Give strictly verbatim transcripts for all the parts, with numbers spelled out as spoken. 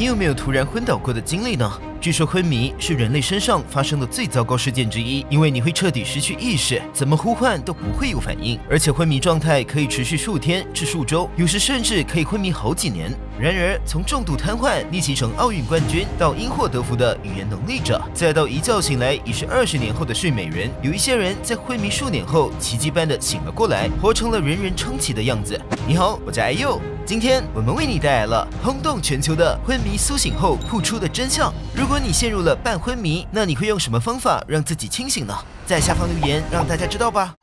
你有没有突然昏倒过的经历呢？据说昏迷是人类身上发生的最糟糕事件之一，因为你会彻底失去意识，怎么呼唤都不会有反应，而且昏迷状态可以持续数天至数周，有时甚至可以昏迷好几年。然而，从重度瘫痪逆袭成奥运冠军，到因祸得福的语言能力者，再到一觉醒来已是二十年后的睡美人，有一些人在昏迷数年后奇迹般的醒了过来，活成了人人称奇的样子。你好，我是艾佑。今天我们为你带来了轰动全球的昏迷苏醒后曝出的真相。如果你陷入了半昏迷，那你会用什么方法让自己清醒呢？在下方留言让大家知道吧。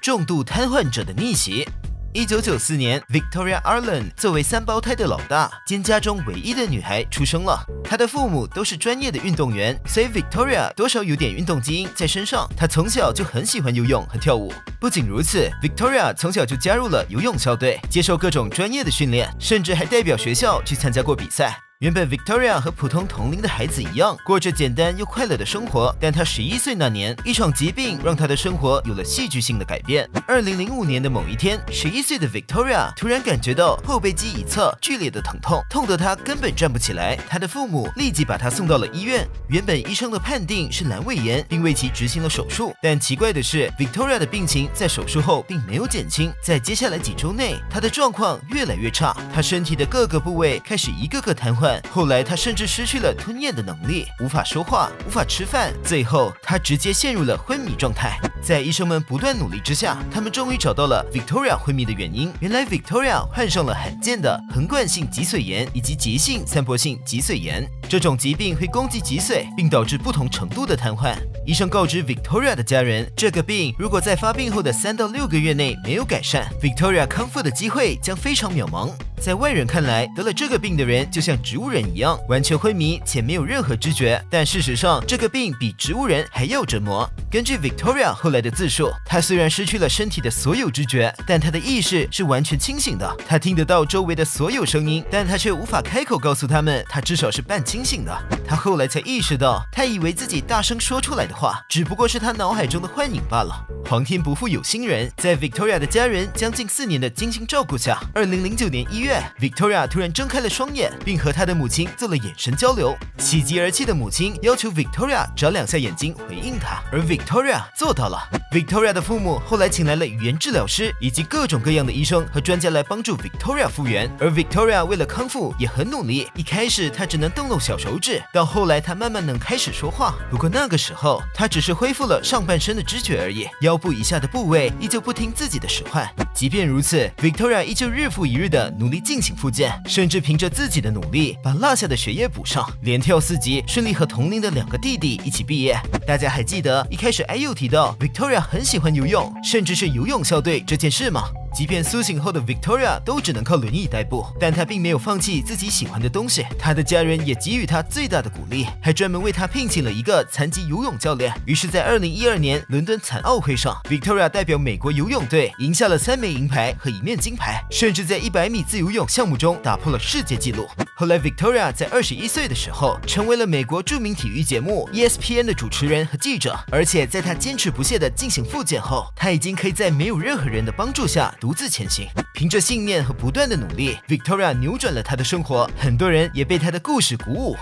重度瘫痪者的逆袭。一九九四年 ，Victoria Arlen 作为三胞胎的老大兼家中唯一的女孩出生了。她的父母都是专业的运动员，所以 Victoria 多少有点运动基因在身上。她从小就很喜欢游泳和跳舞。不仅如此 ，Victoria 从小就加入了游泳校队，接受各种专业的训练，甚至还代表学校去参加过比赛。原本 Victoria 和普通同龄的孩子一样，过着简单又快乐的生活。但她十一岁那年，一场疾病让她的生活有了戏剧性的改变。二零零五年的某一天，十一岁的 Victoria 突然感觉到后背肌一侧剧烈的疼痛，痛得她根本站不起来。她的父母立即把她送到了医院。原本医生的判定是阑尾炎，并为其执行了手术。但奇怪的是 ，Victoria 的病情在手术后并没有减轻，在接下来几周内，她的状况越来越差。她身体的各个部位开始一个个瘫痪。后来，他甚至失去了吞咽的能力，无法说话，无法吃饭，最后他直接陷入了昏迷状态。在医生们不断努力之下，他们终于找到了 Victoria 昏迷的原因。原来 Victoria 患上了罕见的横贯性脊髓炎以及急性散播性脊髓炎，这种疾病会攻击脊髓，并导致不同程度的瘫痪。医生告知 Victoria 的家人，这个病如果在发病后的三到六个月内没有改善 ，Victoria 康复的机会将非常渺茫。在外人看来，得了这个病的人就像植物人一样，完全昏迷且没有任何知觉。但事实上，这个病比植物人还要折磨。根据 Victoria 后来的自述，她虽然失去了身体的所有知觉，但她的意识是完全清醒的。她听得到周围的所有声音，但她却无法开口告诉他们，她至少是半清醒的。她后来才意识到，她以为自己大声说出来的话，只不过是她脑海中的幻影罢了。皇天不负有心人，在 Victoria 的家人将近四年的精心照顾下，二零零九年一月。Victoria 突然睁开了双眼，并和她的母亲做了眼神交流。喜极而泣的母亲要求 Victoria 眨两下眼睛回应她，而 Victoria 做到了。Victoria 的父母后来请来了语言治疗师以及各种各样的医生和专家来帮助 Victoria 复原。而 Victoria 为了康复也很努力，一开始她只能动动小手指，到后来她慢慢能开始说话。不过那个时候，她只是恢复了上半身的知觉而已，腰部以下的部位依旧不听自己的使唤。即便如此 ，Victoria 依旧日复一日的努力进行复健，甚至凭着自己的努力把落下的学业补上，连跳四级，顺利和同龄的两个弟弟一起毕业。大家还记得一开始艾佑提到 Victoria 很喜欢游泳，甚至是游泳校队这件事吗？即便苏醒后的 Victoria 都只能靠轮椅代步，但她并没有放弃自己喜欢的东西。她的家人也给予她最大的鼓励，还专门为她聘请了一个残疾游泳教练。于是，在二零一二年伦敦残奥会上 ，Victoria 代表美国游泳队赢下了三枚银牌和一面金牌，甚至在一百米自由泳项目中打破了世界纪录。后来 ，Victoria 在二十一岁的时候，成为了美国著名体育节目 E S P N 的主持人和记者。而且，在她坚持不懈地进行复健后，她已经可以在没有任何人的帮助下独自前行。凭着信念和不断的努力 ，Victoria 扭转了她的生活。很多人也被她的故事鼓舞。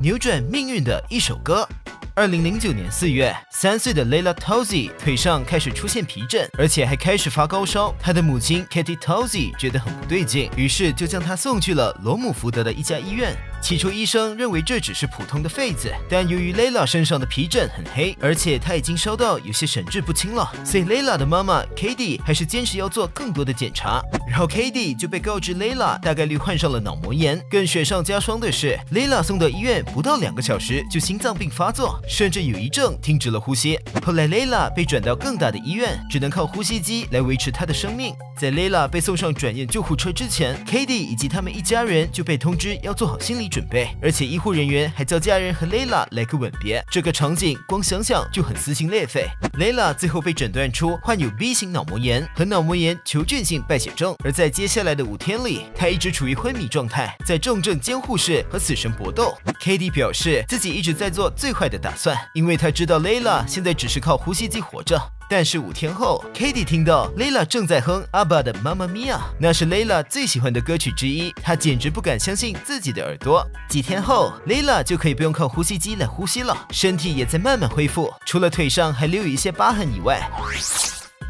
扭转命运的一首歌。二零零九年四月，三岁的 Lila Tawsey 腿上开始出现皮疹，而且还开始发高烧。她的母亲 Katie Tawsey 觉得很不对劲，于是就将她送去了罗姆福德的一家医院。起初，医生认为这只是普通的痱子，但由于 Lila 身上的皮疹很黑，而且她已经烧到有些神志不清了，所以 Lila 的妈妈 Katie 还是坚持要做更多的检查。然后 Katie 就被告知 Lila 大概率患上了脑膜炎。更雪上加霜的是 ，Lila 送到医院不到两个小时就心脏病发作。甚至有一阵停止了呼吸。后来 ，Lila 被转到更大的医院，只能靠呼吸机来维持她的生命。在 Lila 被送上转院救护车之前 ，Katie 以及他们一家人就被通知要做好心理准备，而且医护人员还叫家人和 Lila 来个吻别。这个场景光想想就很撕心裂肺。Lila 最后被诊断出患有 B 型脑膜炎和脑膜炎球菌性败血症，而在接下来的五天里，她一直处于昏迷状态，在重症监护室和死神搏斗。Katie 表示自己一直在做最坏的打算，因为她知道 Lila 现在只是靠呼吸机活着。但是五天后 ，Katie 听到 Lila 正在哼 Abba 的 Mamma Mia， 那是 Lila 最喜欢的歌曲之一，她简直不敢相信自己的耳朵。几天后 ，Lila 就可以不用靠呼吸机来呼吸了，身体也在慢慢恢复，除了腿上还留有一些疤痕以外，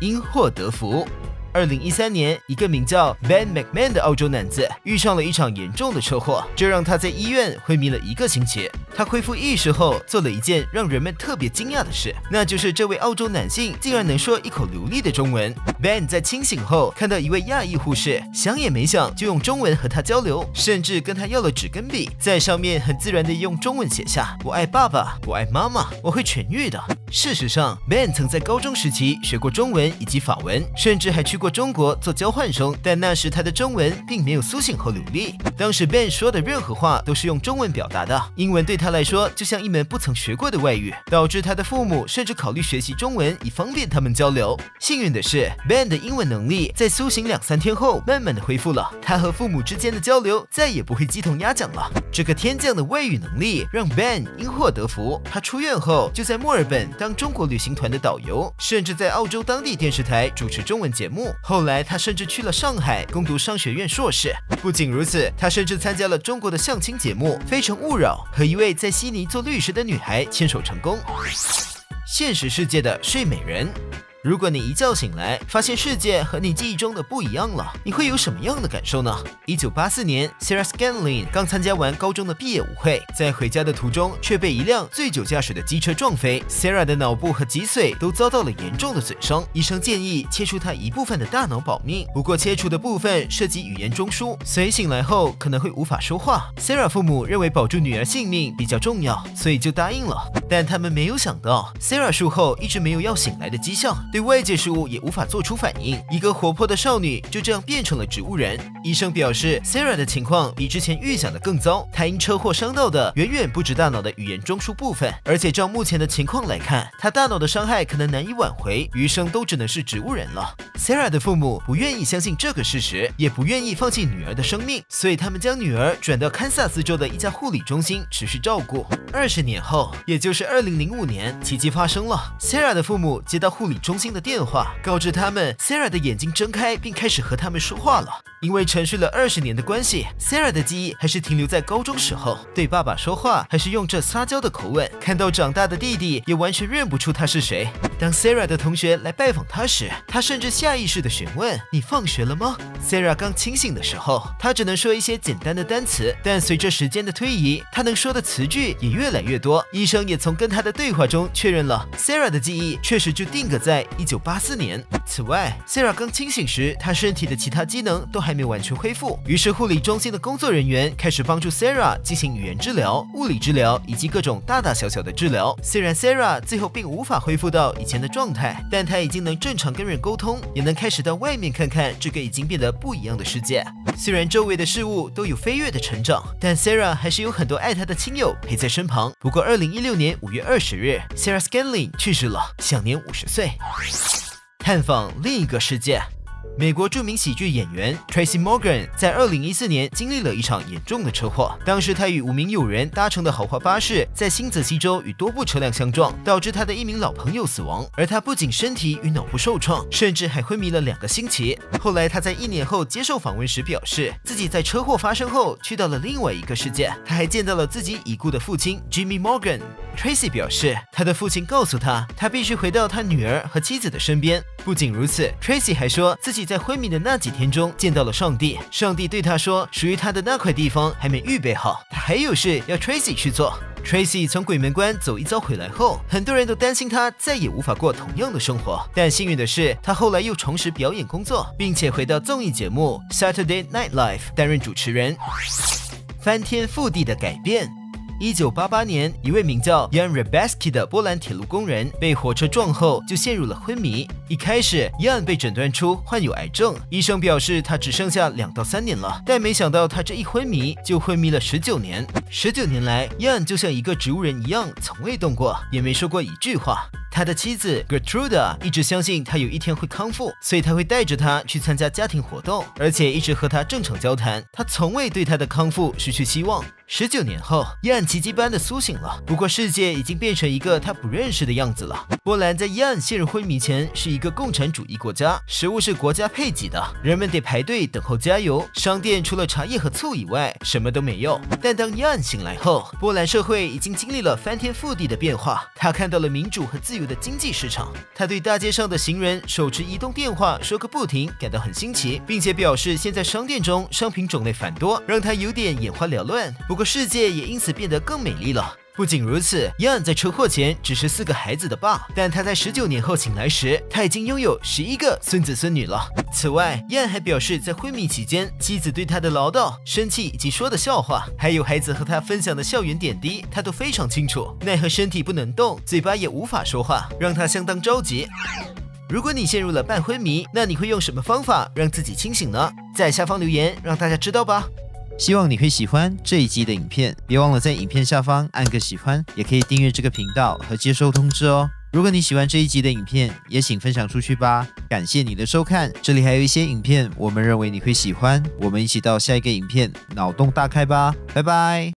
因祸得福。二零一三年，一个名叫 Ben McMahon 的澳洲男子遇上了一场严重的车祸，这让他在医院昏迷了一个星期。他恢复意识后，做了一件让人们特别惊讶的事，那就是这位澳洲男性竟然能说一口流利的中文。Ben 在清醒后看到一位亚裔护士，想也没想就用中文和他交流，甚至跟他要了纸跟笔，在上面很自然地用中文写下“我爱爸爸，我爱妈妈，我会痊愈的”。事实上 ，Ben 曾在高中时期学过中文以及法文，甚至还去过中国做交换生，但那时他的中文并没有苏醒后流利。当时 Ben 说的任何话都是用中文表达的，英文对他来说就像一门不曾学过的外语，导致他的父母甚至考虑学习中文以方便他们交流。幸运的是 ，Ben 的英文能力在苏醒两三天后慢慢的恢复了，他和父母之间的交流再也不会鸡同鸭讲了。这个天降的外语能力让 Ben 因祸得福，他出院后就在墨尔本当中国旅行团的导游，甚至在澳洲当地电视台主持中文节目。后来，他甚至去了上海攻读商学院硕士。不仅如此，他甚至参加了中国的相亲节目《非诚勿扰》，和一位在悉尼做律师的女孩牵手成功。现实世界的睡美人。如果你一觉醒来，发现世界和你记忆中的不一样了，你会有什么样的感受呢？一九八四年 ，Sarah Scantlin 刚参加完高中的毕业舞会，在回家的途中却被一辆醉酒驾驶的机车撞飞。Sarah 的脑部和脊髓都遭到了严重的损伤，医生建议切除她一部分的大脑保命。不过，切除的部分涉及语言中枢，所以醒来后可能会无法说话。Sarah 父母认为保住女儿性命比较重要，所以就答应了。但他们没有想到 ，Sarah 术后一直没有要醒来的迹象。对外界事物也无法做出反应，一个活泼的少女就这样变成了植物人。医生表示 ，Sarah 的情况比之前预想的更糟，她因车祸伤到的远远不止大脑的语言中枢部分，而且照目前的情况来看，她大脑的伤害可能难以挽回，余生都只能是植物人了。Sarah 的父母不愿意相信这个事实，也不愿意放弃女儿的生命，所以他们将女儿转到堪萨斯州的一家护理中心持续照顾。二十年后，也就是二零零五年，奇迹发生了。Sarah 的父母接到护理中心的电话，告知他们 Sarah 的眼睛睁开，并开始和他们说话了。因为沉睡了二十年的关系 ，Sarah 的记忆还是停留在高中时候，对爸爸说话还是用这撒娇的口吻。看到长大的弟弟，也完全认不出他是谁。当 Sarah 的同学来拜访他时，他甚至下意识地询问：“你放学了吗？” Sarah 刚清醒的时候，他只能说一些简单的单词，但随着时间的推移，他能说的词句也越来越多。医生也从跟他的对话中确认了 Sarah 的记忆确实就定格在一九八四年。此外 ，Sarah 刚清醒时，她身体的其他机能都还没有完全恢复，于是护理中心的工作人员开始帮助 Sarah 进行语言治疗、物理治疗以及各种大大小小的治疗。虽然 Sarah 最后并无法恢复到以前的状态，但她已经能正常跟人沟通，也能开始到外面看看这个已经变得不一样的世界。虽然周围的事物都有飞跃的成长，但 Sarah 还是有很多爱她的亲友陪在身旁。不过，二零一六年五月二十日 ，Sarah Scanlin 去世了，享年五十岁。探访另一个世界。美国著名喜剧演员 Tracy Morgan 在二零一四年经历了一场严重的车祸。当时他与五名友人搭乘的豪华巴士在新泽西州与多部车辆相撞，导致他的一名老朋友死亡。而他不仅身体与脑部受创，甚至还昏迷了两个星期。后来他在一年后接受访问时表示，自己在车祸发生后去到了另外一个世界，他还见到了自己已故的父亲 Jimmy Morgan。Tracy 表示，他的父亲告诉他，他必须回到他女儿和妻子的身边。不仅如此 ，Tracy 还说自己在昏迷的那几天中见到了上帝，上帝对他说，属于他的那块地方还没预备好，他还有事要 Tracy 去做。Tracy 从鬼门关走一遭回来后，很多人都担心她再也无法过同样的生活。但幸运的是，她后来又重拾表演工作，并且回到综艺节目《Saturday Night Live》担任主持人。翻天覆地的改变。一九八八年，一位名叫 Jan Grzebski 的波兰铁路工人被火车撞后就陷入了昏迷。一开始 ，Jan 被诊断出患有癌症，医生表示他只剩下两到三年了。但没想到他这一昏迷就昏迷了十九年。十九年来 ，Jan 就像一个植物人一样，从未动过，也没说过一句话。他的妻子 Gertruda 一直相信他有一天会康复，所以他会带着他去参加家庭活动，而且一直和他正常交谈。他从未对他的康复失去希望。十九年后，Jan奇迹般的苏醒了，不过世界已经变成一个他不认识的样子了。波兰在Jan陷入昏迷前是一个共产主义国家，食物是国家配给的，人们得排队等候加油，商店除了茶叶和醋以外什么都没有。但当Jan醒来后，波兰社会已经经历了翻天覆地的变化，他看到了民主和自由的经济市场，他对大街上的行人手持移动电话说个不停感到很新奇，并且表示现在商店中商品种类繁多，让他有点眼花缭乱。不过世界也因此变得更美丽了。不仅如此 ，Jan 在车祸前只是四个孩子的爸，但他在十九年后醒来时，他已经拥有十一个孙子孙女了。此外 ，Jan 还表示，在昏迷期间，妻子对他的唠叨、生气以及说的笑话，还有孩子和他分享的校园点滴，他都非常清楚。奈何身体不能动，嘴巴也无法说话，让他相当着急。如果你陷入了半昏迷，那你会用什么方法让自己清醒呢？在下方留言，让大家知道吧。希望你会喜欢这一集的影片，别忘了在影片下方按个喜欢，也可以订阅这个频道和接收通知哦。如果你喜欢这一集的影片，也请分享出去吧。感谢你的收看，这里还有一些影片我们认为你会喜欢，我们一起到下一个影片脑洞大开吧，拜拜。